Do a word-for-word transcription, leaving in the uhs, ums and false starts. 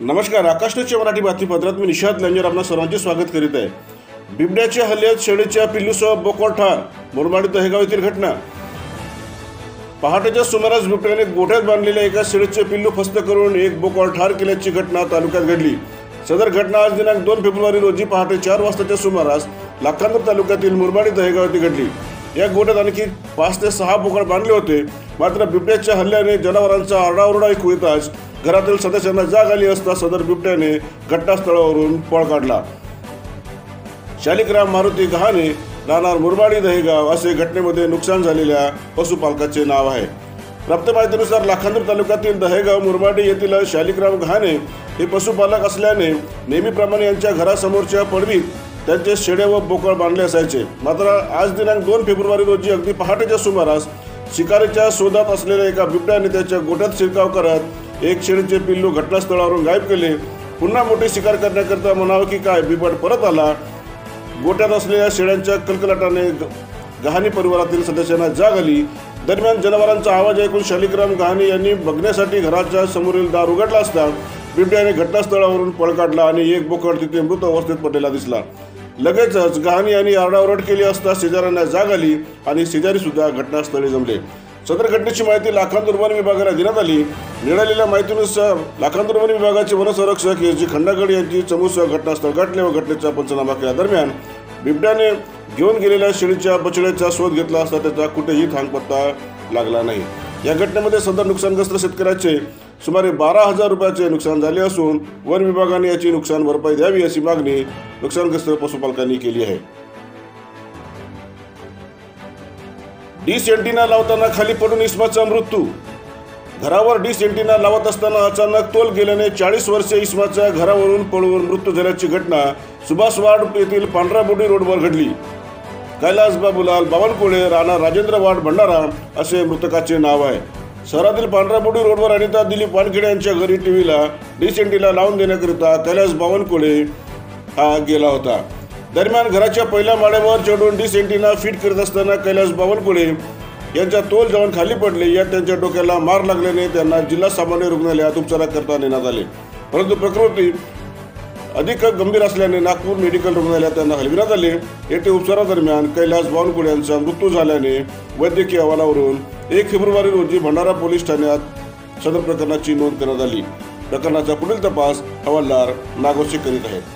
नमस्कार, आकाश न्यूज मराठी बातमीपत्रात मी निषाद लांजर आपणा सर्वांचे स्वागत करीत आहे। बिबड्याच्या हल्ल्यात शेळीच्या पिल्लूसह बोकड ठार, मुरबाड दहेगाव येथील घटना। पहाटेच्या सुमारास बिबट्याने गोठ्यात बांधलेल्या एका शेळीचे पिल्लू फस्त करून एक बोकड ठार केल्याची घटना तालुक्यात घडली। सदर घटना आज दिनांक दोन फेब्रुवारी रोजी पहाटे चार वाजताच्या सुमारास लाखांदूर तालुक्यातील मुरबाड दहेगाव येथे घडली। या गोठ्यात आणखी पाच ते सहा बोकड बांधले होते, मात्र बिबट्याच्या हल्ल्याने जनावरांचा आरडाओरडा ऐकू येताच घरातील सदस्यांना जाग आली असता सदर बिबट्याने घटनास्थळावरून पळ काढला। शालिग्राम मारुती गहाणे, राहणार मुरबाडी दहेगाव असे घटनेमध्ये नुकसान झालेल्या पशुपालकाचे नाव आहे। प्राप्त माहितीनुसार लाखांदूर तालुक्यातील दहेगाव मुरबाडी येथील शालिग्राम गहाणे हे पशुपालक असल्याने नेहमीप्रमाणे यांच्या घरासमोरच्या पडवीत त्यांचे शेळे व बोकड बांधले असायचे। मात्र आज दिनांक दोन फेब्रुवारी रोजी अगदी पहाटेच्या सुमारास शिकारीच्या शोधात असलेल्या एका बिबट्याने त्याच्या गोठ्यात शिरकाव करत एक शेळीचे पिल्लू घटनास्थळावरून गायब केले। पुन्हा मोठी शिकार करण्याकरता म्हणावं की काय बिबट परत आला। गोठ्यात असलेल्या शेळ्यांच्या कलकलाटाने गहाणी परिवारातील सदस्यांना जाग आली। दरम्यान जनावरांचा आवाज ऐकून शालिग्राम गहाणे यांनी बघण्यासाठी घराच्या समोरील दार उघडला असता बिबट्याने घटनास्थळावरून पळ काढला आणि एक बोकड तिथे मृत अवस्थेत पडलेला दिसला। लगेचच गहाणी यांनी आरडाओरड केली असता शेजाऱ्यांना जाग आली आणि शेजारी सुद्धा घटनास्थळी जमले। सदर घटनेची माहिती लाखांदूर वन विभागाला देण्यात आली। मिळालेल्या माहितीनुसार लाखांदूर वन विभागाचे वनसंरक्षक एस जी खंडागड यांची चमूसह घटनास्थळ गाठले व घटनेचा पंचनामा केला। दरम्यान बिबट्याने घेऊन गेलेल्या शेळीच्या बछड्याचा शोध घेतला असता त्याचा कुठेही थांगपत्ता लागला नाही। या घटनेमध्ये सदर नुकसानग्रस्त शेतकऱ्याचे सुमारे बारा हजार रुपयाचे नुकसान झाले असून वन विभागाने याची नुकसान भरपाई द्यावी अशी मागणी नुकसानग्रस्त पशुपालकांनी केली आहे। डिश एंटीना लावताना खाली पडून इस्माचा मृत्यू। घरावर डिश एंटीना लावत असताना अचानक तोल गेल्याने चाळीस वर्षीय इस्माचा घरावरून पळून मृत्यू झाल्याची घटना सुभाषवाड येथील पांढराबोडी रोडवर घडली। कैलास बाबूलाल बावनकुळे, राणा राजेंद्र वाड, भंडारा असे मृतकाचे नाव आहे। शहरातील पांढराबोडी रोडवर अनिता दिलीप वानखेडे यांच्या घरी टीव्हीला डिश एंटीना लावून देण्याकरिता कैलास बावनकुळे हा गेला होता। दरम्यान घराच्या पहिल्या माळ्यावर चढून डिश एंटीना फिट करत असताना कैलास बावनकुळे यांच्या तोल जाऊन खाली पडले। यात त्यांच्या डोक्याला मार लागल्याने त्यांना जिल्हा सामान्य रुग्णालयात उपचाराकरता नेण्यात आले, परंतु प्रकृती अधिक गंभीर असल्याने नागपूर मेडिकल रुग्णालयात त्यांना हलविण्यात आले। येथे उपचारादरम्यान कैलास बावनकुळे यांचा मृत्यू झाल्याने वैद्यकीय अहवालावरून एक फेब्रुवारी रोजी भंडारा पोलीस ठाण्यात सदर प्रकरणाची नोंद करण्यात आली। प्रकरणाचा पुढील तपास हवालदार नागोशी करीत आहेत।